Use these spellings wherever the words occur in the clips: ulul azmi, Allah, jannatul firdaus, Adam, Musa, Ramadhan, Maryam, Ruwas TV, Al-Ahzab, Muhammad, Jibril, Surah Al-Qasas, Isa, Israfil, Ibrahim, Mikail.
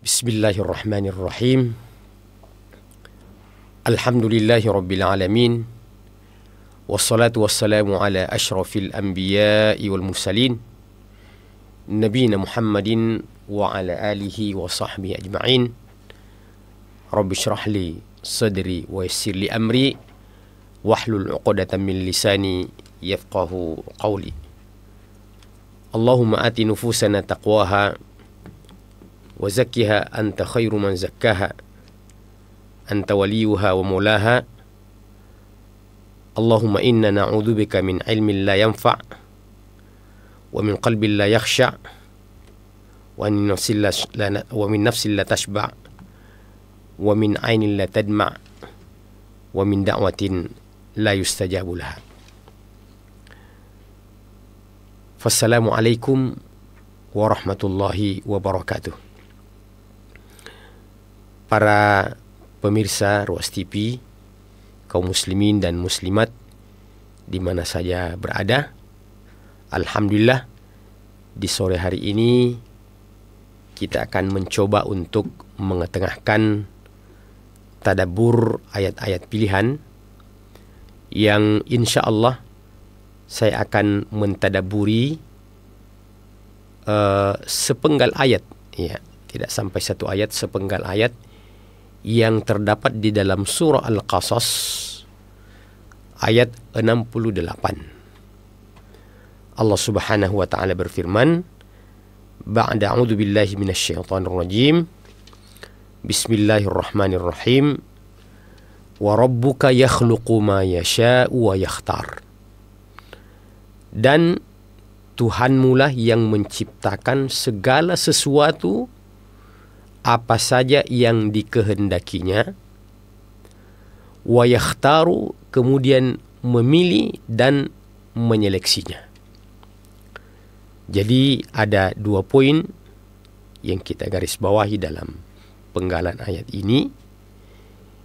Bismillahirrahmanirrahim. Alhamdulillahi rabbil alamin. Wassalatu wassalamu ala asyrafil anbiya'i wal mursalin nabiyina Muhammadin wa ala alihi wa sahbihi ajma'in. Rabbi syrah li sadri wa yassir li amri wahlul 'uqdatan min lisani yafqahu qawli. Allahumma ati nufusana taqwaha wa zakkiha anta khairu man zakkaha anta waliyuha wa mulaha. Allahumma inna na'udzubika min ilmin la yanfa' wa min qalbin la yakhsha' wa min nafsin la tashba' wa min aynin la tadma' wa min da'watin la yustajabu laha. Fassalamu alaikum warahmatullahi wabarakatuh. Para pemirsa Ruwas TV, kaum muslimin dan muslimat di mana saja berada, alhamdulillah di sore hari ini kita akan mencoba untuk mengetengahkan tadabbur ayat-ayat pilihan yang insya Allah saya akan mentadaburi sepenggal ayat, ya, tidak sampai satu ayat, sepenggal ayat yang terdapat di dalam surah Al-Qasas ayat 68. Allah Subhanahu wa taala berfirman, ba'da a'udzu billahi minasyaitonir rajim. Bismillahirrahmanirrahim. Wa rabbuka yakhluqu ma yasha'u wa yakhtar. Dan Tuhanmulah yang menciptakan segala sesuatu apa saja yang dikehendakinya, wa yakhtaru, kemudian memilih dan menyeleksinya. Jadi ada dua poin yang kita garis bawahi dalam penggalan ayat ini.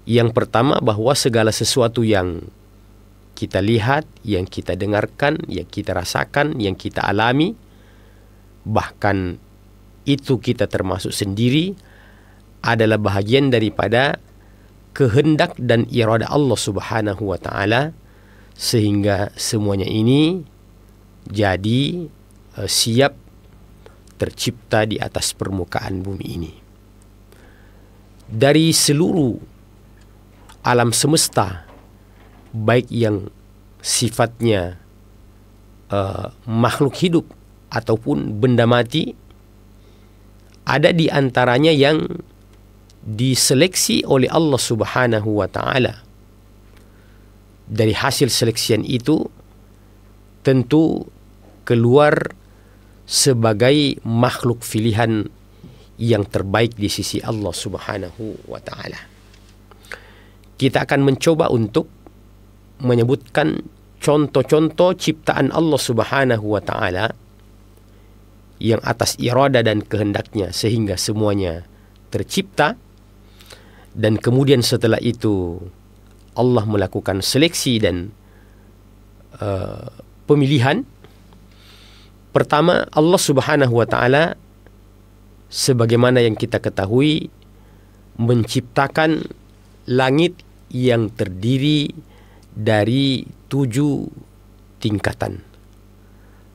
Yang pertama, bahwa segala sesuatu yang kita lihat, yang kita dengarkan, yang kita rasakan, yang kita alami, bahkan itu kita termasuk sendiri, adalah bahagian daripada kehendak dan irada Allah Subhanahu wa taala, sehingga semuanya ini jadi siap tercipta di atas permukaan bumi ini. Dari seluruh alam semesta, baik yang sifatnya makhluk hidup ataupun benda mati, ada di antaranya yang diseleksi oleh Allah Subhanahu wa taala. Dari hasil seleksian itu tentu keluar sebagai makhluk pilihan yang terbaik di sisi Allah Subhanahu wa taala. Kita akan mencoba untuk menyebutkan contoh-contoh ciptaan Allah Subhanahu wa taala yang atas irada dan kehendaknya sehingga semuanya tercipta. Dan kemudian setelah itu Allah melakukan seleksi dan pemilihan. Pertama, Allah Subhanahu wa taala sebagaimana yang kita ketahui menciptakan langit yang terdiri dari 7 tingkatan.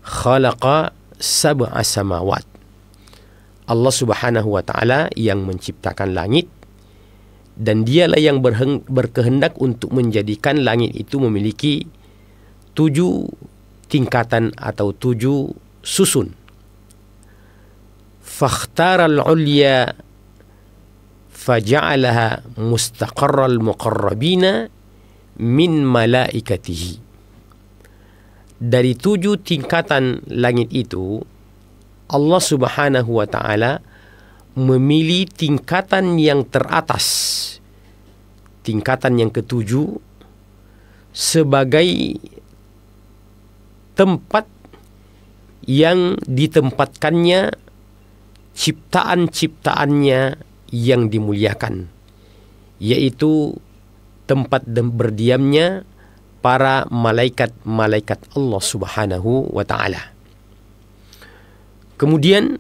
Khalaqa sab'a samawat. Allah Subhanahu wa taala yang menciptakan langit, dan dialah yang berkehendak untuk menjadikan langit itu memiliki 7 tingkatan atau 7 susun. Fakhtaral 'ulya faja'alaha mustaqarral muqarrabina min malaikatihi. Dari 7 tingkatan langit itu, Allah Subhanahu wa taala memilih tingkatan yang teratas, tingkatan yang ke-7, sebagai tempat yang ditempatkannya ciptaan-ciptaannya yang dimuliakan, yaitu tempat berdiamnya para malaikat-malaikat Allah Subhanahu wa ta'ala. Kemudian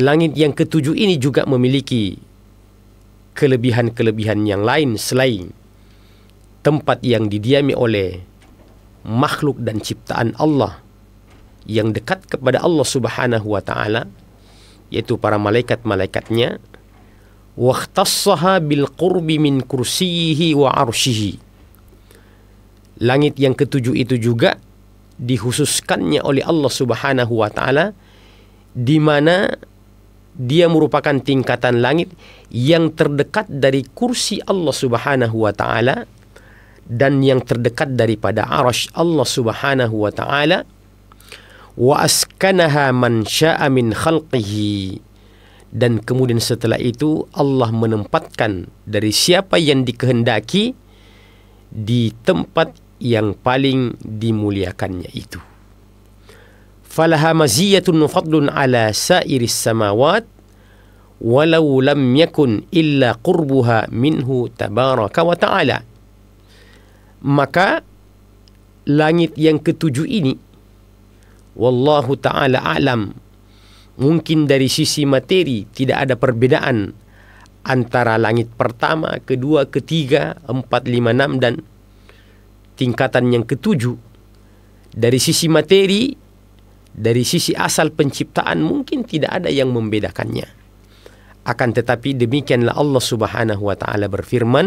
langit yang ketujuh ini juga memiliki kelebihan-kelebihan yang lain selain tempat yang didiami oleh makhluk dan ciptaan Allah yang dekat kepada Allah Subhanahu wa ta'ala, yaitu para malaikat-malaikatnya. Wakhtassaha bil qurbi min kursiyihi wa arshihi. Langit yang ketujuh itu juga dikhususkannya oleh Allah Subhanahu wa ta'ala, di mana dia merupakan tingkatan langit yang terdekat dari kursi Allah Subhanahu wa ta'ala dan yang terdekat daripada arasy Allah Subhanahu wa ta'ala. Wa askanaha man sya'a min khalqihi. Dan kemudian setelah itu Allah menempatkan dari siapa yang dikehendaki di tempat yang paling dimuliakannya itu. Falaha maziyatun fadlun ala sa'iris samawat walau lam yakun illa qurbuha minhu tabaraka wa ta'ala. Maka langit yang ketujuh ini, wallahu ta'ala a'lam, mungkin dari sisi materi tidak ada perbedaan antara langit pertama, kedua, ketiga, empat, lima, enam, dan tingkatan yang ketujuh. Dari sisi materi, dari sisi asal penciptaan, mungkin tidak ada yang membedakannya. Akan tetapi demikianlah Allah Subhanahu wa ta'ala berfirman,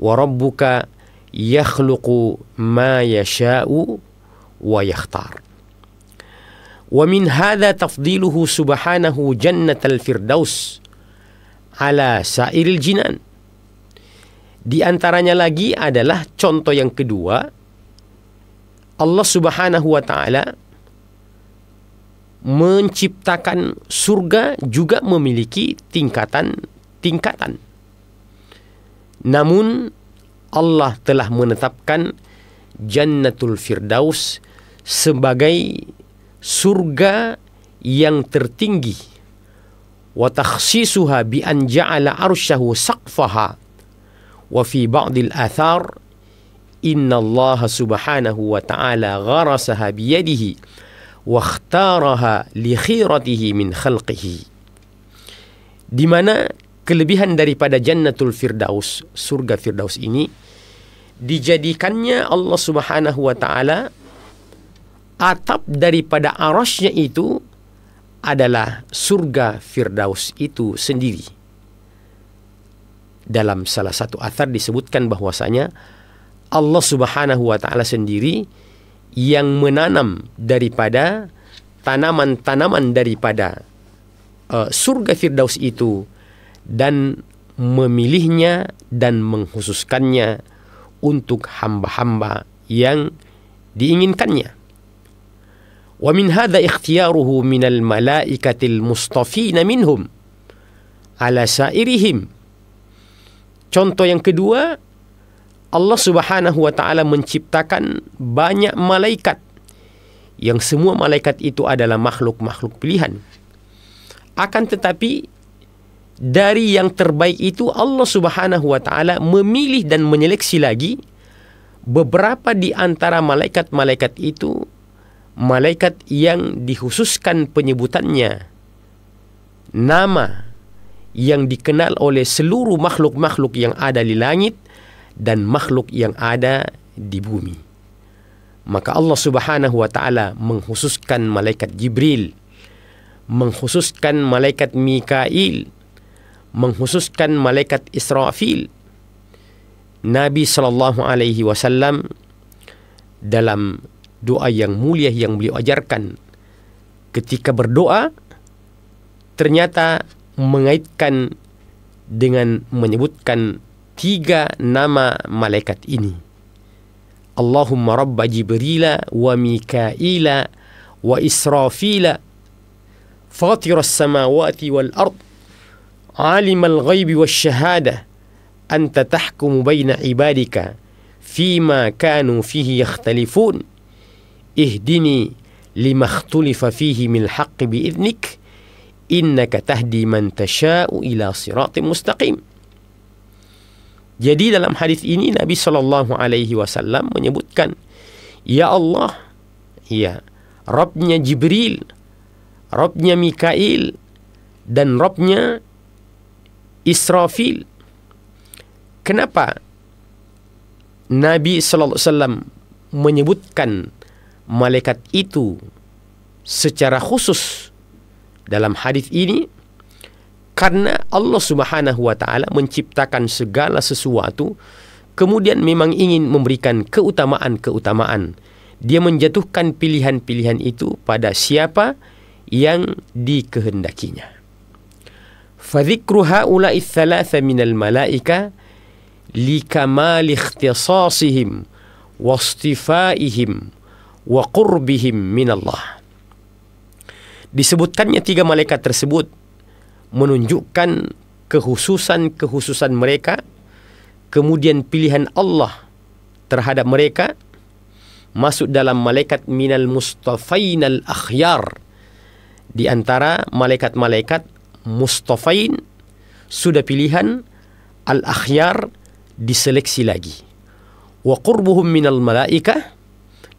wa rabbuka yakhluqu ma yasha'u wa yakhtar. Wa min hadza tafdiluhu subhanahu jannatal firdaus ala sa'iril jinan. Di antaranya lagi adalah contoh yang kedua, Allah Subhanahu wa ta'ala menciptakan surga juga memiliki tingkatan-tingkatan. Namun Allah telah menetapkan jannatul firdaus sebagai surga yang tertinggi. Wa takhsisuha bi an ja'ala arsyahu saqfaha. Wa fi ba'dil athar innallaha subhanahu wa ta'ala gharasaha bi yadihi wa ikhtaraha li khiratihi min khalqihi. Di mana kelebihan daripada jannatul firdaus, surga firdaus ini, dijadikannya Allah Subhanahu wa ta'ala atap daripada arasnya itu adalah surga firdaus itu sendiri. Dalam salah satu athar disebutkan bahwasanya Allah Subhanahu wa ta'ala sendiri yang menanam daripada tanaman-tanaman daripada surga firdaus itu dan memilihnya dan mengkhususkannya untuk hamba-hamba yang diinginkannya. ومن هذا اختياره من الملائكة المصطفين منهم على سائرهم. Contoh yang kedua, Allah Subhanahu wa ta'ala menciptakan banyak malaikat yang semua malaikat itu adalah makhluk-makhluk pilihan. Akan tetapi dari yang terbaik itu Allah Subhanahu wa ta'ala memilih dan menyeleksi lagi beberapa di antara malaikat-malaikat itu, malaikat yang dikhususkan penyebutannya nama yang dikenal oleh seluruh makhluk-makhluk yang ada di langit dan makhluk yang ada di bumi. Maka Allah Subhanahu wa ta'ala mengkhususkan malaikat Jibril, mengkhususkan malaikat Mikail, mengkhususkan malaikat Israfil. Nabi SAW dalam doa yang mulia yang beliau ajarkan ketika berdoa ternyata mengaitkan dengan menyebutkan tiga nama malaikat ini. Allahumma rabba Jibrila wa Mikaila wa Israfila fatir as-samawati wal ard alimal ghaibi wasyahada anta tahkumu baina ibadika fima kanu fihi yakhtalifun. Ihdini limakhtulifa fihi min haqqi bi'idnik innaka tahdi man tasha'u ila siratim mustaqim. Jadi dalam hadis ini Nabi Shallallahu Alaihi Wasallam menyebutkan, ya Allah, ya Rabbnya Jibril, Rabbnya Mikail, dan Rabbnya Israfil. Kenapa Nabi Shallallahu Alaihi Wasallam menyebutkan malaikat itu secara khusus dalam hadis ini? Karena Allah Subhanahu wa Ta'ala menciptakan segala sesuatu, kemudian memang ingin memberikan keutamaan-keutamaan. Dia menjatuhkan pilihan-pilihan itu pada siapa yang dikehendakinya. Fadzikru haula'i tsalatsa minal malaika likamali ikhtisasihim wastifaihim wa qurbihim minallah. Disebutkannya tiga malaikat tersebut menunjukkan kehususan-kehususan mereka, kemudian pilihan Allah terhadap mereka, masuk dalam malaikat minal mustafain al-akhyar, di antara malaikat-malaikat mustafain, sudah pilihan, al-akhyar diseleksi lagi, wa qurbuhum minal malaikah,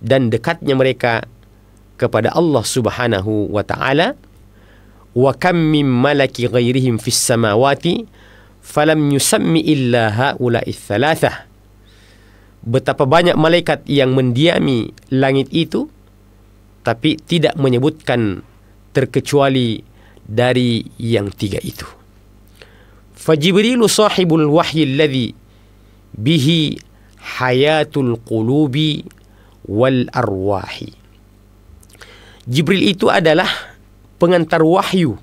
dan dekatnya mereka kepada Allah Subhanahu wa Ta'ala. Wa kam min malaki ghairihim fis samawati falam yusammi illa haula'i tsalatsah. Betapa banyak malaikat yang mendiami langit itu, tapi tidak menyebutkan terkecuali dari yang tiga itu. Fa Jibrilu sahibul wahyi alladhi bihi hayatul qulubi wal arwahi. Jibril itu adalah pengantar wahyu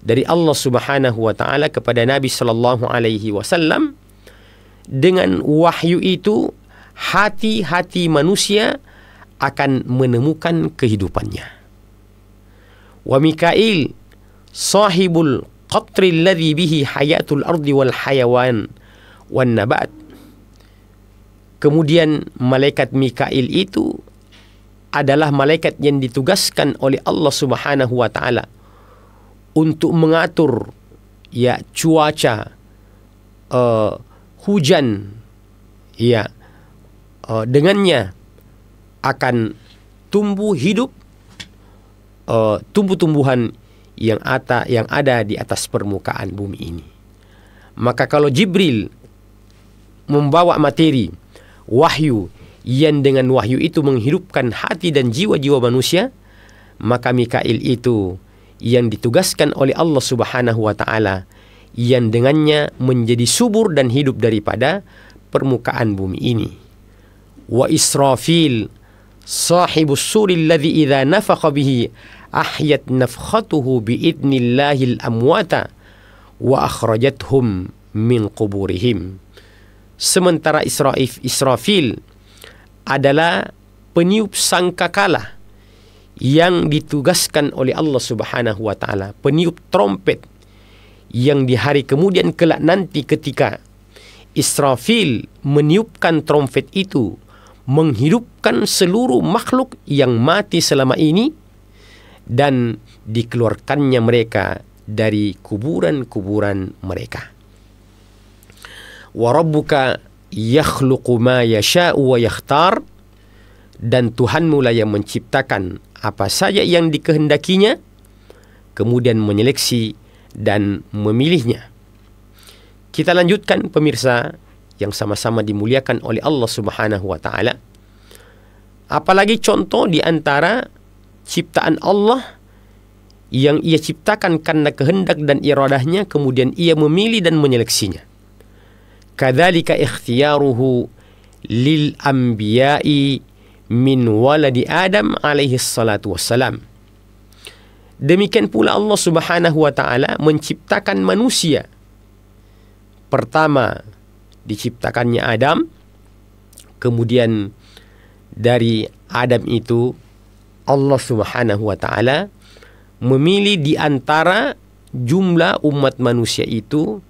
dari Allah Subhanahu wa Ta'ala kepada Nabi Shallallahu Alaihi Wasallam. Dengan wahyu itu hati-hati manusia akan menemukan kehidupannya. Wa Mikail sahibul qatri alladhi bihi hayatul ardi wal hayawan wan nabat. Kemudian malaikat Mikail itu adalah malaikat yang ditugaskan oleh Allah Subhanahu wa Ta'ala untuk mengatur, ya, cuaca, hujan, ya, dengannya akan tumbuh hidup tumbuh-tumbuhan yang ada di atas permukaan bumi ini. Maka kalau Jibril membawa materi wahyu yang dengan wahyu itu menghidupkan hati dan jiwa-jiwa manusia, maka Mikail itu yang ditugaskan oleh Allah Subhanahu wa Ta'ala, yang dengannya menjadi subur dan hidup daripada permukaan bumi ini. Wa Israfil sahibus suril ladzi idza nafakha bihi ahyat nafkhatuhu biidnillahil amwata wa akhrajathum min quburihim. Sementara Israfil adalah peniup sangkakala yang ditugaskan oleh Allah Subhanahu wa Ta'ala, peniup trompet, yang di hari kemudian kelak nanti ketika Israfil meniupkan trompet itu, menghidupkan seluruh makhluk yang mati selama ini, dan dikeluarkannya mereka dari kuburan-kuburan mereka. Wa rabbuka yakhluqu ma yasha'u wa yakhtar, dan Tuhanmu lah yang menciptakan apa saja yang dikehendakinya, kemudian menyeleksi dan memilihnya. Kita lanjutkan pemirsa yang sama-sama dimuliakan oleh Allah Subhanahu wa Ta'ala. Apalagi contoh di antara ciptaan Allah yang Ia ciptakan karena kehendak dan iradahnya, kemudian Ia memilih dan menyeleksinya. Kadzalika ikhtiyaruhu lil anbiya'i min waladi Adam alaihi salatu wassalam. Demikian pula Allah Subhanahu wa Ta'ala menciptakan manusia. Pertama diciptakannya Adam, kemudian dari Adam itu Allah Subhanahu wa Ta'ala memilih di antara jumlah umat manusia itu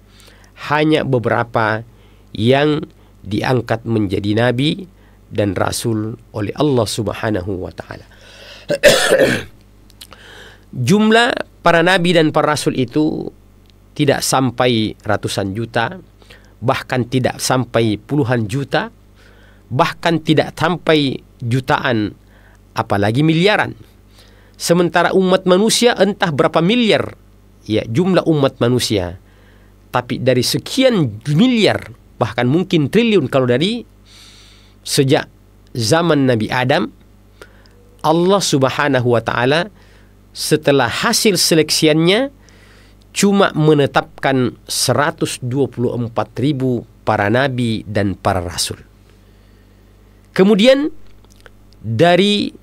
hanya beberapa yang diangkat menjadi nabi dan rasul oleh Allah Subhanahu wa Ta'ala. Jumlah para nabi dan para rasul itu tidak sampai ratusan juta, bahkan tidak sampai puluhan juta, bahkan tidak sampai jutaan, apalagi miliaran. Sementara umat manusia entah berapa miliar ya jumlah umat manusia, tapi dari sekian miliar, bahkan mungkin triliun kalau dari sejak zaman Nabi Adam, Allah Subhanahu wa ta'ala setelah hasil seleksiannya cuma menetapkan 124.000 para nabi dan para rasul. Kemudian dari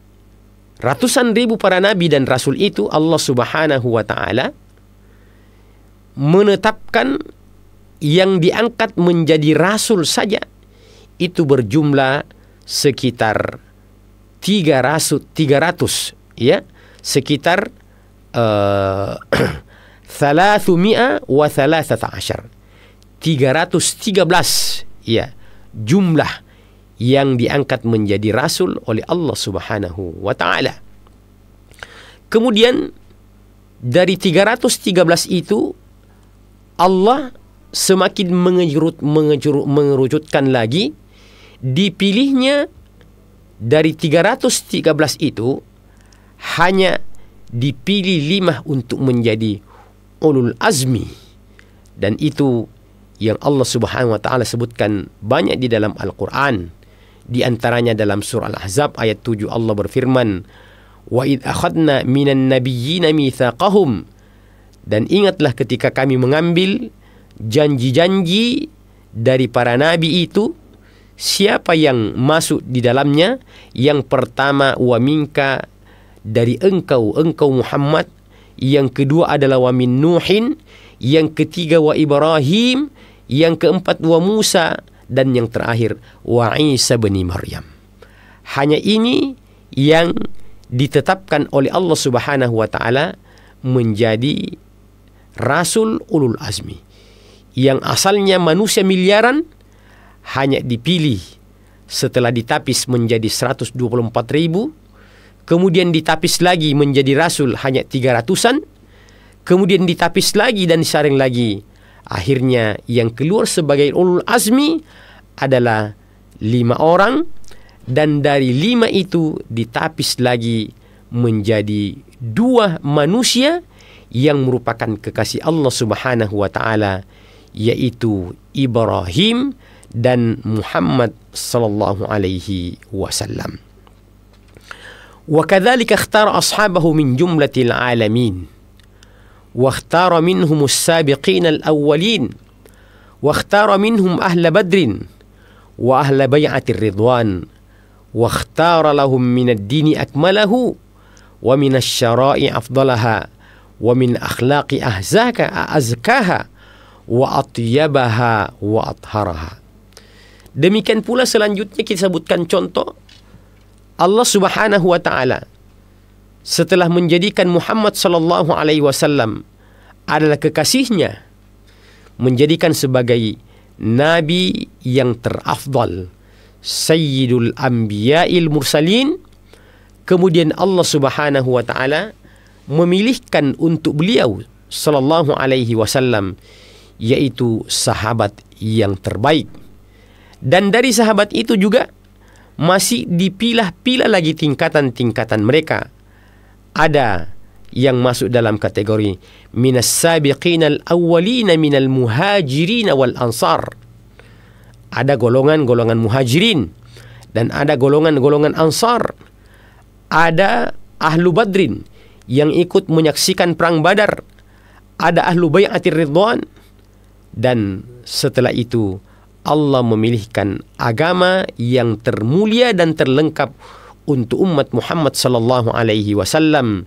ratusan ribu para nabi dan rasul itu, Allah Subhanahu wa ta'ala menetapkan yang diangkat menjadi rasul saja itu berjumlah sekitar 300 ya, sekitar 313 ya jumlah yang diangkat menjadi rasul oleh Allah Subhanahu wa ta'ala. Kemudian dari 313 itu Allah semakin mengerucutkan lagi, dipilihnya dari 313 itu hanya dipilih 5 untuk menjadi ulul azmi, dan itu yang Allah Subhanahu wa ta'ala sebutkan banyak di dalam Al-Qur'an. Di antaranya dalam surah Al-Ahzab ayat 7 Allah berfirman, wa idh akhadna minan nabiyyina mitsaqahum, dan ingatlah ketika kami mengambil janji-janji dari para nabi itu, siapa yang masuk di dalamnya? Yang pertama wa minka, dari engkau, engkau Muhammad. Yang kedua adalah wa min Nuhin. Yang ketiga wa Ibrahim. Yang keempat wa Musa. Dan yang terakhir wa Isa bin Maryam. Hanya ini yang ditetapkan oleh Allah Subhanahu wa ta'ala menjadi rasul ulul azmi. Yang asalnya manusia miliaran hanya dipilih setelah ditapis menjadi 124.000. Kemudian ditapis lagi menjadi rasul hanya 300-an. Kemudian ditapis lagi dan disaring lagi. Akhirnya yang keluar sebagai ulul azmi adalah 5 orang. Dan dari 5 itu ditapis lagi menjadi 2 manusia yang merupakan kekasih Allah Subhanahu wa ta'ala, yaitu Ibrahim dan Muhammad sallallahu alaihi wasallam. وكذلك اختار أصحابه من جملة العالمين واختار منهم السابقين الأولين واختار منهم أهل بدر وأهل بيعة الرضوان واختار لهم من الدين أكمله ومن الشرائع أفضلها ومن أخلاق أزكاها وأطيبها وأطهرها. Demikian pula selanjutnya kita sebutkan contoh Allah Subhanahu wa ta'ala setelah menjadikan Muhammad sallallahu alaihi wasallam adalah kekasihnya, menjadikan sebagai nabi yang terafdal, sayyidul anbiya'il mursalin. Kemudian Allah Subhanahu wa ta'ala memilihkan untuk beliau sallallahu alaihi wasallam yaitu sahabat yang terbaik. Dan dari sahabat itu juga masih dipilah-pilah lagi tingkatan-tingkatan mereka. Ada yang masuk dalam kategori minas sabiqinal awwalina minal muhajirina wal ansar. Ada golongan-golongan muhajirin dan ada golongan-golongan ansar. Ada ahlu badrin yang ikut menyaksikan perang Badar. Ada ahlu bai'atir ridwan. Dan setelah itu Allah memilihkan agama yang termulia dan terlengkap untuk umat Muhammad sallallahu alaihi wasallam.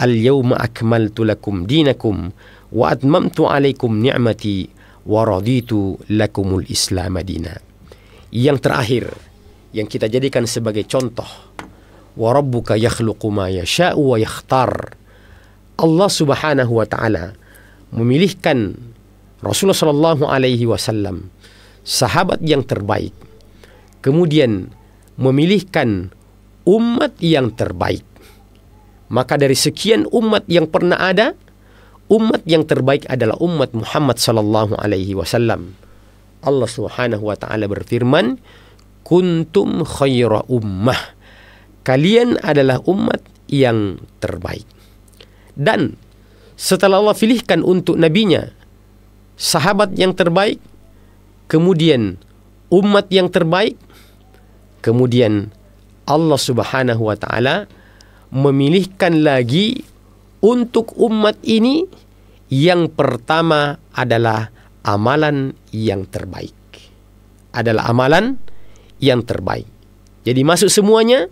Al-yawma akmaltu lakum dinakum wa atmamtu alaikum ni'mati wa raditu lakumul islam madina. Yang terakhir yang kita jadikan sebagai contoh, wa rabbuka yakhluqu ma yasha'u wa yakhtar. Allah Subhanahu wa ta'ala memilihkan Rasulullah sallallahu alaihi wasallam sahabat yang terbaik, kemudian memilihkan umat yang terbaik. Maka dari sekian umat yang pernah ada, umat yang terbaik adalah umat Muhammad sallallahu alaihi wasallam. Allah Subhanahu wa taala berfirman, "Kuntum khaira ummah." Kalian adalah umat yang terbaik. Dan setelah Allah pilihkan untuk nabinya sahabat yang terbaik, kemudian umat yang terbaik, kemudian Allah Subhanahu wa taala memilihkan lagi untuk umat ini yang pertama adalah amalan yang terbaik. Adalah amalan yang terbaik. Jadi masuk semuanya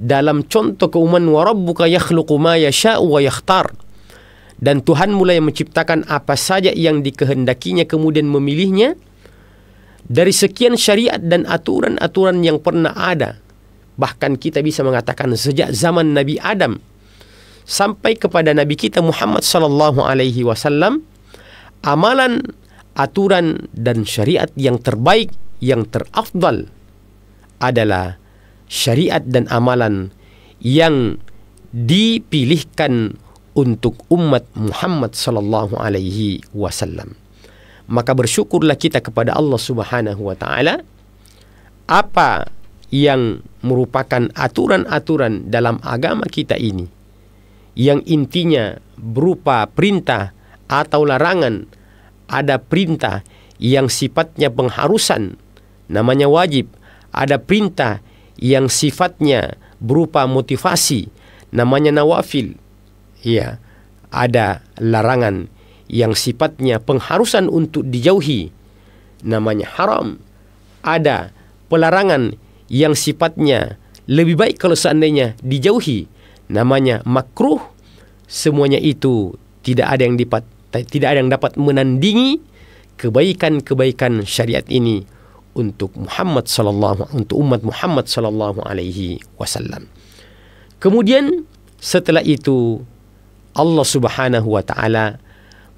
dalam contoh keumuman wa rabbuka yakhluqu ma yasha'u wa yakhtar. Dan Tuhan mulai menciptakan apa saja yang dikehendakinya kemudian memilihnya dari sekian syariat dan aturan-aturan yang pernah ada. Bahkan kita bisa mengatakan sejak zaman Nabi Adam sampai kepada Nabi kita Muhammad sallallahu alaihi wasallam, amalan, aturan dan syariat yang terbaik, yang terafdal adalah syariat dan amalan yang dipilihkan untuk umat Muhammad sallallahu alaihi wasallam. Maka bersyukurlah kita kepada Allah Subhanahu wa taala apa yang merupakan aturan-aturan dalam agama kita ini yang intinya berupa perintah atau larangan. Ada perintah yang sifatnya pengharusan, namanya wajib. Ada perintah yang sifatnya berupa motivasi, namanya nawafil. Ya, ada larangan yang sifatnya pengharusan untuk dijauhi, namanya haram. Ada pelarangan yang sifatnya lebih baik kalau seandainya dijauhi, namanya makruh. Semuanya itu tidak ada yang dapat menandingi kebaikan-kebaikan syariat ini untuk umat Muhammad sallallahu alaihi wasallam. Kemudian setelah itu Allah Subhanahu wa taala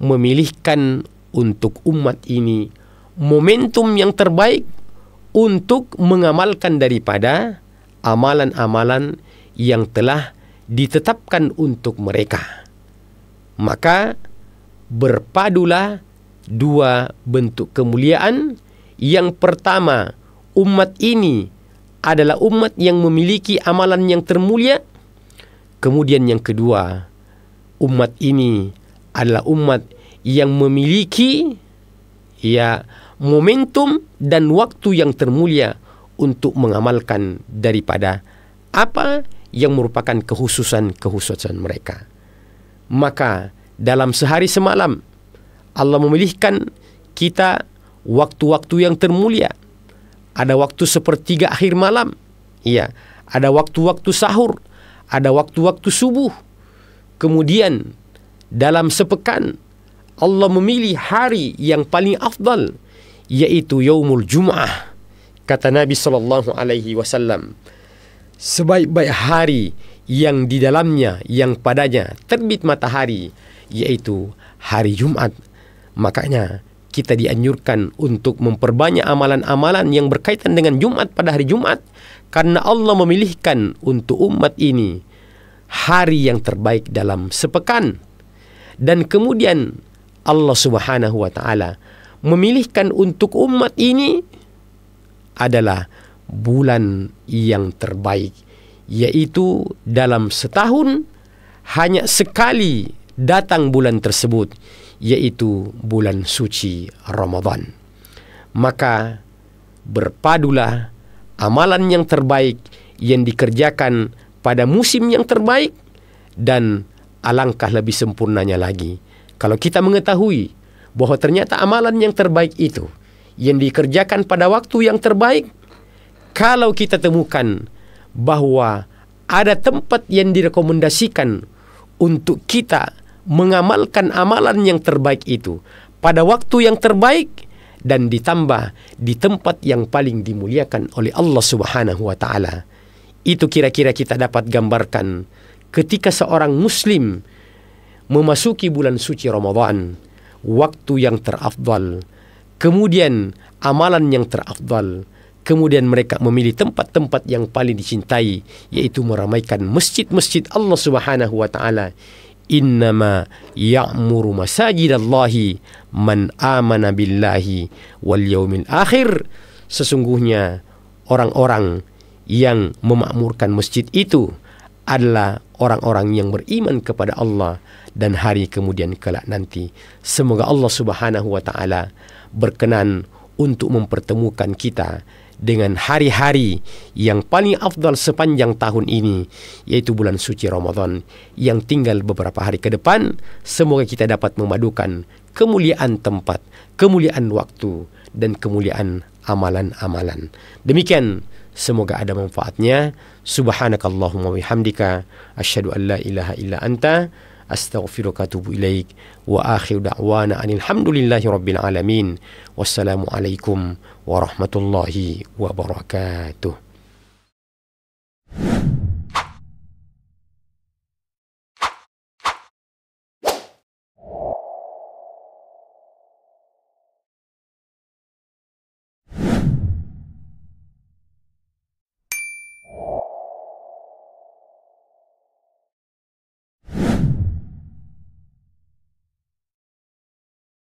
memilihkan untuk umat ini momentum yang terbaik untuk mengamalkan daripada amalan-amalan yang telah ditetapkan untuk mereka. Maka berpadulah dua bentuk kemuliaan. Yang pertama, umat ini adalah umat yang memiliki amalan yang termulia. Kemudian yang kedua, umat ini adalah umat yang memiliki momentum dan waktu yang termulia untuk mengamalkan daripada apa yang merupakan kehususan mereka. Maka dalam sehari semalam Allah memilihkan kita waktu-waktu yang termulia. Ada waktu sepertiga akhir malam, ada waktu-waktu sahur, ada waktu-waktu subuh. Kemudian dalam sepekan Allah memilih hari yang paling afdal, yaitu yaumul jum'ah. Kata Nabi sallallahu alaihi wasallam, sebaik-baik hari yang di dalamnya, yang padanya terbit matahari, yaitu hari Jumat. Makanya kita dianjurkan untuk memperbanyak amalan-amalan yang berkaitan dengan Jumat pada hari Jumat, karena Allah memilihkan untuk umat ini hari yang terbaik dalam sepekan. Dan kemudian Allah Subhanahu wa taala memilihkan untuk umat ini adalah bulan yang terbaik, yaitu dalam setahun hanya sekali datang bulan tersebut, yaitu bulan suci Ramadan. Maka berpadulah amalan yang terbaik yang dikerjakan pada musim yang terbaik, dan alangkah lebih sempurnanya lagi kalau kita mengetahui bahwa ternyata amalan yang terbaik itu yang dikerjakan pada waktu yang terbaik. Kalau kita temukan bahwa ada tempat yang direkomendasikan untuk kita mengamalkan amalan yang terbaik itu pada waktu yang terbaik, dan ditambah di tempat yang paling dimuliakan oleh Allah Subhanahu wa taala, itu kira-kira kita dapat gambarkan ketika seorang muslim memasuki bulan suci Ramadan, waktu yang terafdal, kemudian amalan yang terafdal, Kemudian mereka memilih tempat-tempat yang paling dicintai, yaitu meramaikan masjid-masjid Allah Subhanahu wa taala. Innama ya'muru masajidallahi man amana billahi wal yaumil akhir. Sesungguhnya orang-orang yang memakmurkan masjid itu adalah orang-orang yang beriman kepada Allah dan hari kemudian kelak nanti. Semoga Allah Subhanahu wa taala berkenan untuk mempertemukan kita dengan hari-hari yang paling afdal sepanjang tahun ini, yaitu bulan suci Ramadan yang tinggal beberapa hari ke depan. Semoga kita dapat memadukan kemuliaan tempat, kemuliaan waktu, dan kemuliaan amalan-amalan. Demikian, semoga ada manfaatnya. Subhanakallahumma wabihamdika, asyhadu an la ilaha illa anta, astaghfiruka wa atubu ilaik. Wa akhiru da'wana alhamdulillahi rabbil alamin. Wassalamualaikum warahmatullahi wabarakatuh.